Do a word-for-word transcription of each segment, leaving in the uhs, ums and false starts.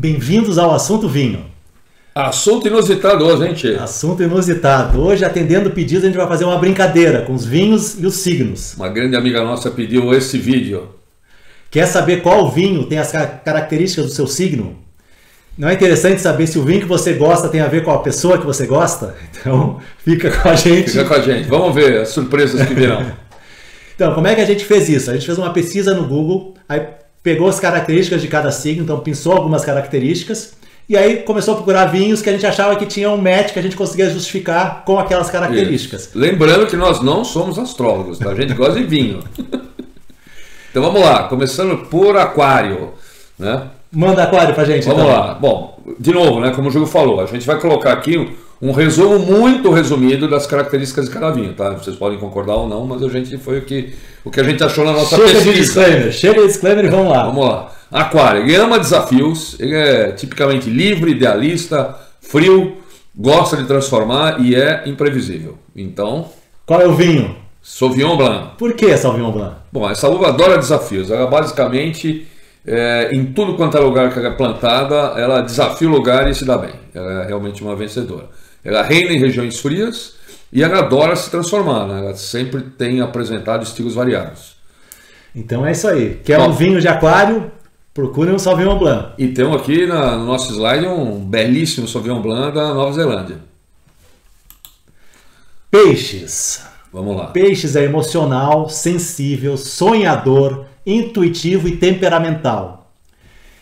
Bem-vindos ao Assunto Vinho. Assunto inusitado hoje, hein, Tchê? Assunto inusitado. Hoje, atendendo pedidos, a gente vai fazer uma brincadeira com os vinhos e os signos. Uma grande amiga nossa pediu esse vídeo. Quer saber qual vinho tem as características do seu signo? Não é interessante saber se o vinho que você gosta tem a ver com a pessoa que você gosta? Então, fica com a gente. Fica com a gente. Vamos ver as surpresas que virão. Então, como é que a gente fez isso? A gente fez uma pesquisa no Google, aí pegou as características de cada signo, então pensou algumas características, e aí começou a procurar vinhos que a gente achava que tinha um match que a gente conseguia justificar com aquelas características. Isso. Lembrando que nós não somos astrólogos, tá? A gente gosta de vinho. Então vamos lá, começando por aquário, né? Manda aquário pra gente. Vamos então. lá. Bom, de novo, né? Como o Júlio falou, a gente vai colocar aqui um resumo muito resumido das características de cada vinho, tá? Vocês podem concordar ou não, mas a gente foi o que, o que a gente achou na nossa chega pesquisa. De disclaimer, chega de disclaimer e vamos lá. Vamos lá. Aquário, ele ama desafios, ele é tipicamente livre, idealista, frio, gosta de transformar e é imprevisível. Então... qual é o vinho? Sauvignon Blanc. Por que Sauvignon Blanc? Bom, essa uva adora desafios. Ela basicamente... É, em tudo quanto é lugar que ela é plantada, ela desafia o lugar e se dá bem. Ela é realmente uma vencedora. Ela reina em regiões frias e ela adora se transformar, né? Ela sempre tem apresentado estilos variados. Então é isso aí. Quer Bom, um vinho de aquário? Procure um Sauvignon Blanc. E temos aqui na, no nosso slide um belíssimo Sauvignon Blanc da Nova Zelândia. Peixes. Vamos lá. Peixes é emocional, sensível, sonhador, intuitivo e temperamental.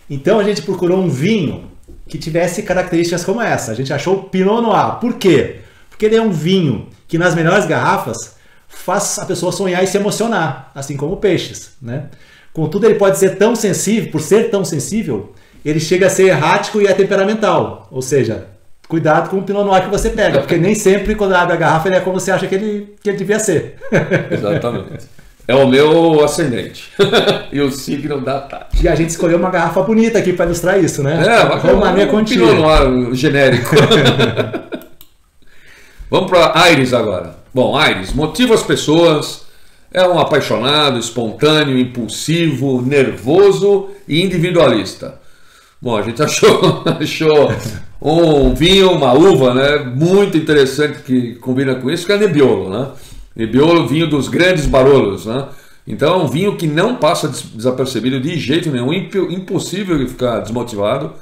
Então a gente procurou um vinho que tivesse características como essa. A gente achou o Pinot Noir. Por quê? Porque ele é um vinho que nas melhores garrafas faz a pessoa sonhar e se emocionar, assim como peixes, né? Contudo, ele pode ser tão sensível, por ser tão sensível, ele chega a ser errático e é temperamental. Ou seja, cuidado com o Pinot Noir que você pega, porque nem sempre quando abre a garrafa ele é como você acha que ele, que ele devia ser. Exatamente. É o meu ascendente e o signo da Tati. E a gente escolheu uma garrafa bonita aqui para ilustrar isso, né? É, bacana, um Pinot Noir genérico. Vamos para Aires agora. Bom, Aires motiva as pessoas, é um apaixonado, espontâneo, impulsivo, nervoso e individualista. Bom, a gente achou, achou um vinho, uma uva, né? Muito interessante que combina com isso, que é Nebbiolo, né? Nebbiolo, vinho dos grandes barolos, né? Então é um vinho que não passa desapercebido de jeito nenhum, impossível de ficar desmotivado,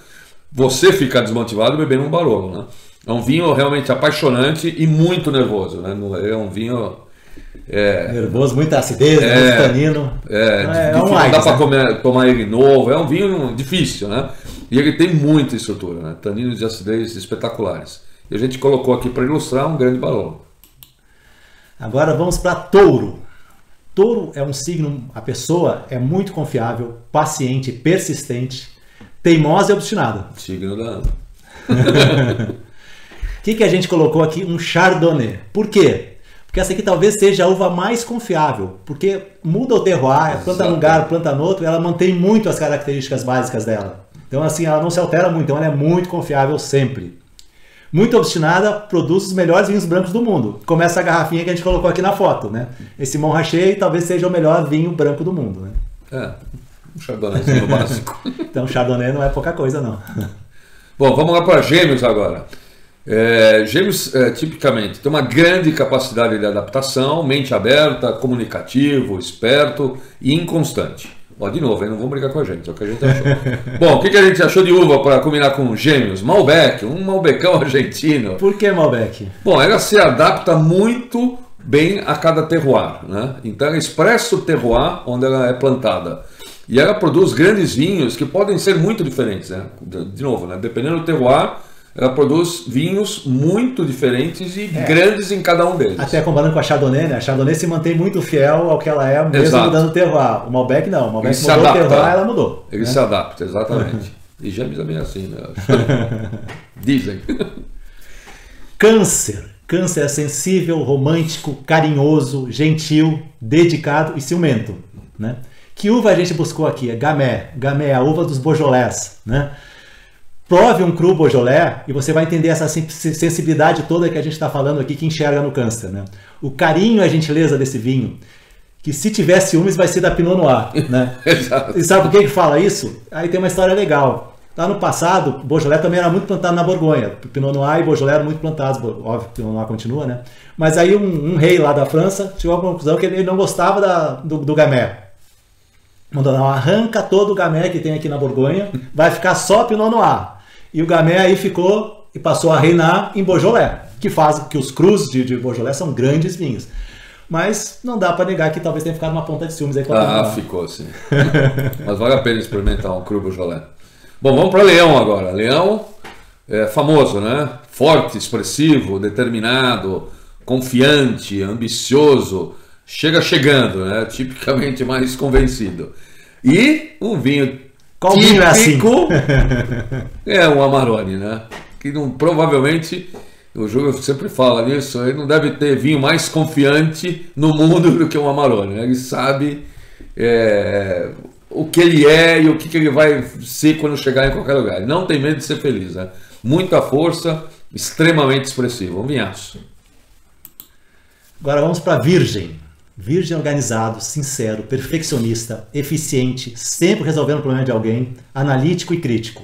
você ficar desmotivado bebendo um barolo, né? É um vinho realmente apaixonante e muito nervoso, né? É um vinho... É, nervoso, muita acidez, é, muito tanino. É, é, é um não dá para né? tomar ele novo, é um vinho difícil, né? E ele tem muita estrutura, né? Taninos e acidez espetaculares. E a gente colocou aqui para ilustrar um grande barolo. Agora vamos para touro. Touro é um signo, a pessoa é muito confiável, paciente, persistente, teimosa e obstinada. Signo da Ana. O que, que a gente colocou aqui? Um Chardonnay. Por quê? Porque essa aqui talvez seja a uva mais confiável, porque muda o terroir, planta num lugar, planta no outro, ela mantém muito as características básicas dela. Então assim, ela não se altera muito, então ela é muito confiável sempre. Muito obstinada, produz os melhores vinhos brancos do mundo. Como essa garrafinha que a gente colocou aqui na foto, né? Esse Mon Rachet talvez seja o melhor vinho branco do mundo, né? É, um chardonnayzinho básico. Então, chardonnay não é pouca coisa, não. Bom, vamos lá para gêmeos agora. É, gêmeos, é, tipicamente, tem uma grande capacidade de adaptação, mente aberta, comunicativo, esperto e inconstante. Ó, de novo, hein? Não vão brigar com a gente, é o que a gente achou. Bom, o que, que a gente achou de uva para combinar com gêmeos? Malbec, um malbecão argentino. Por que Malbec? Bom, ela se adapta muito bem a cada terroir, né? Então ela expressa o terroir onde ela é plantada. E ela produz grandes vinhos que podem ser muito diferentes, né? De novo, né? Dependendo do terroir, ela produz vinhos muito diferentes e é. grandes em cada um deles. Até comparando com a Chardonnay, né? A Chardonnay se mantém muito fiel ao que ela é, mesmo Exato. mudando o terroir. O Malbec não, o Malbec Ele mudou o terroir, ela mudou. Ele né? se adapta, exatamente. E gêmeos é bem assim, né? Dizem. Câncer. Câncer é sensível, romântico, carinhoso, gentil, dedicado e ciumento, né? Que uva a gente buscou aqui? É Gamay. Gamay é a uva dos Beaujolais, né? Prove um cru Beaujolais e você vai entender essa sensibilidade toda que a gente está falando aqui, que enxerga no câncer, né? O carinho e a gentileza desse vinho, que se tiver ciúmes vai ser da Pinot Noir, né? Exato. E sabe por que que fala isso? Aí tem uma história legal. Lá no passado, Beaujolais também era muito plantado na Borgonha. Pinot Noir e Beaujolais eram muito plantados. Óbvio que Pinot Noir continua, né? Mas aí um, um rei lá da França chegou à conclusão que ele não gostava da, do, do Gamay. Mandou, não, arranca todo o Gamay que tem aqui na Borgonha, vai ficar só Pinot Noir. E o Gamay aí ficou e passou a reinar em Beaujolais, que faz que os crus de, de Beaujolais são grandes vinhos. Mas não dá para negar que talvez tenha ficado uma ponta de ciúmes aí com a Ah, ficou sim. Mas vale a pena experimentar um cru Beaujolais. Bom, vamos para Leão agora. Leão é famoso, né? Forte, expressivo, determinado, confiante, ambicioso. Chega chegando, né? Tipicamente mais convencido. E um vinho Qual típico vinho é, assim? é um Amarone, né? Que não, provavelmente, o Júlio sempre fala nisso, ele não deve ter vinho mais confiante no mundo do que um Amarone. Né? Ele sabe... É, o que ele é e o que ele vai ser quando chegar em qualquer lugar. Ele não tem medo de ser feliz, né? Muita força, extremamente expressivo. Um vinhaço. Agora vamos para Virgem. Virgem organizado, sincero, perfeccionista, eficiente, sempre resolvendo o problema de alguém, analítico e crítico.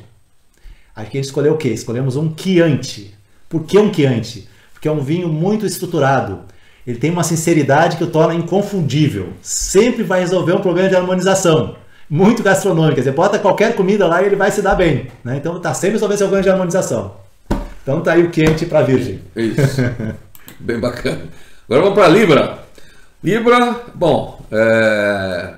Aqui a gente escolheu o quê? Escolhemos um Chianti. Por que um Chianti? Porque é um vinho muito estruturado. Ele tem uma sinceridade que o torna inconfundível. Sempre vai resolver um problema de harmonização. Muito gastronômica, você bota qualquer comida lá e ele vai se dar bem, né? Então tá sempre resolvendo seu ganho de harmonização. Então tá aí o Chianti para Virgem. Isso, bem bacana. Agora vamos para Libra. Libra, bom, é...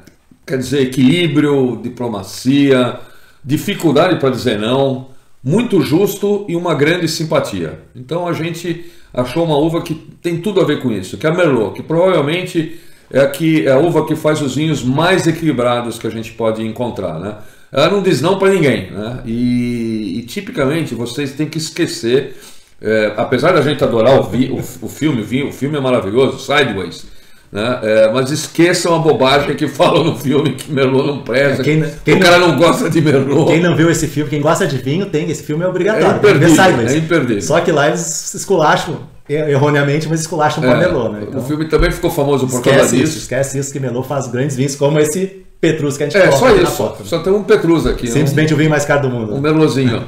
quer dizer equilíbrio, diplomacia, dificuldade para dizer não, muito justo e uma grande simpatia. Então a gente achou uma uva que tem tudo a ver com isso, que é a Merlot, que provavelmente... É a, que, é a uva que faz os vinhos mais equilibrados que a gente pode encontrar, né? Ela não diz não para ninguém, né? E, e tipicamente vocês têm que esquecer, é, apesar da gente adorar o, vi, o, o filme, o, vinho, o filme é maravilhoso, Sideways, né? É, mas esqueçam a bobagem que falam no filme que Merlot não presta, é, quem, quem o cara não gosta de Merlot. Quem não viu esse filme, quem gosta de vinho tem, esse filme é obrigatório. É imperdível, é imperdível. Só que lá eles esculacham. Erroneamente, mas esculacham com é, Melô, né? Então, o filme também ficou famoso por causa disso. Isso, esquece isso, que Melô faz grandes vinhos, como esse Petrus que a gente é, coloca só isso, na foto. Só tem um Petrus aqui. Simplesmente um, o vinho mais caro do mundo. Um Melôzinho.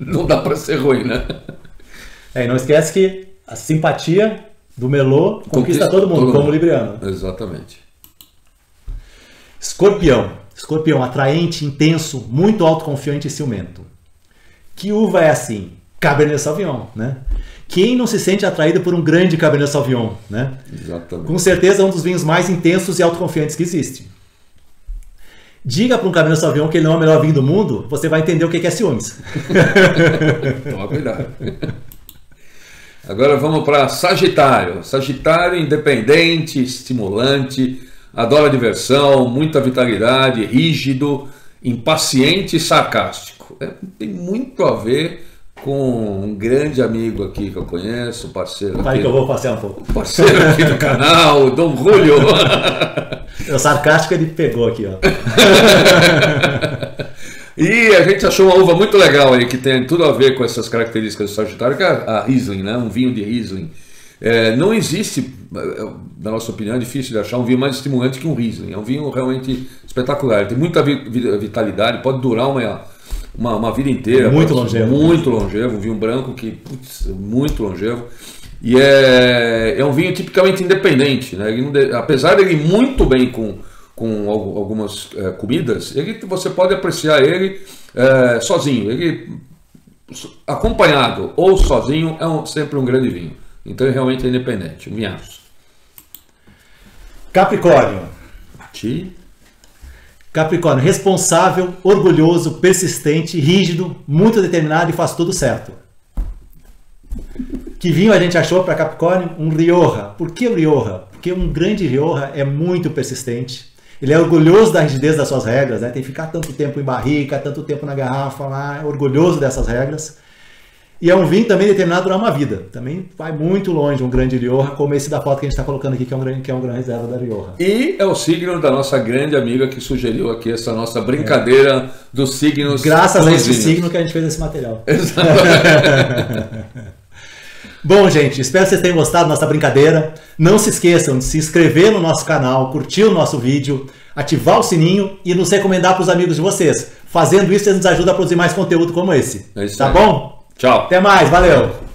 Não dá para ser ruim, né? É, e não esquece que a simpatia do Melô conquista, conquista todo mundo, todo mundo. Como libriano. Exatamente. Escorpião. Escorpião, atraente, intenso, muito autoconfiante e ciumento. Que uva é assim? Cabernet Sauvignon, né? Quem não se sente atraído por um grande Cabernet Sauvignon, né? Exatamente. Com certeza é um dos vinhos mais intensos e autoconfiantes que existe. Diga para um Cabernet Sauvignon que ele não é o melhor vinho do mundo, você vai entender o que é ciúmes. Toma cuidado. Agora vamos para Sagitário. Sagitário independente, estimulante, adora diversão, muita vitalidade, rígido, impaciente e sarcástico. É, tem muito a ver... com um grande amigo aqui que eu conheço, parceiro aqui... Vai que eu vou passear um pouco. Parceiro aqui do canal, Dom Julio. O sarcástico ele pegou aqui, ó. E a gente achou uma uva muito legal aí, que tem tudo a ver com essas características do Sagitário, que é a Riesling, né? Um vinho de Riesling. É, não existe, na nossa opinião, é difícil de achar um vinho mais estimulante que um Riesling. É um vinho realmente espetacular. Ele tem muita vitalidade, pode durar uma... Uma, uma vida inteira. Muito longevo. Muito longevo, um vinho branco que, putz, muito longevo. E é, é um vinho tipicamente independente, né? Ele não de, apesar dele ir muito bem com, com algumas é, comidas, ele, você pode apreciar ele é, sozinho. Ele acompanhado ou sozinho é um, sempre um grande vinho. Então ele realmente é independente, um vinhaço. Capricórnio. Ti. Capricórnio, responsável, orgulhoso, persistente, rígido, muito determinado e faz tudo certo. Que vinho a gente achou para Capricórnio? Um Rioja. Por que o Rioja? Porque um grande Rioja é muito persistente. Ele é orgulhoso da rigidez das suas regras, né? Tem que ficar tanto tempo em barrica, tanto tempo na garrafa, lá, é orgulhoso dessas regras. E é um vinho também determinado a durar uma vida. Também vai muito longe um grande Rioja, como esse da foto que a gente está colocando aqui, que é um grande, que é um grande reserva da Rioja. E é o signo da nossa grande amiga que sugeriu aqui essa nossa brincadeira é. dos signos. Graças a esse signo que a gente fez esse material. Exatamente. Bom, gente, espero que vocês tenham gostado da nossa brincadeira. Não se esqueçam de se inscrever no nosso canal, curtir o nosso vídeo, ativar o sininho e nos recomendar para os amigos de vocês. Fazendo isso, vocês nos ajudam a produzir mais conteúdo como esse. É isso aí. Tá bom? Tchau. Até mais, valeu.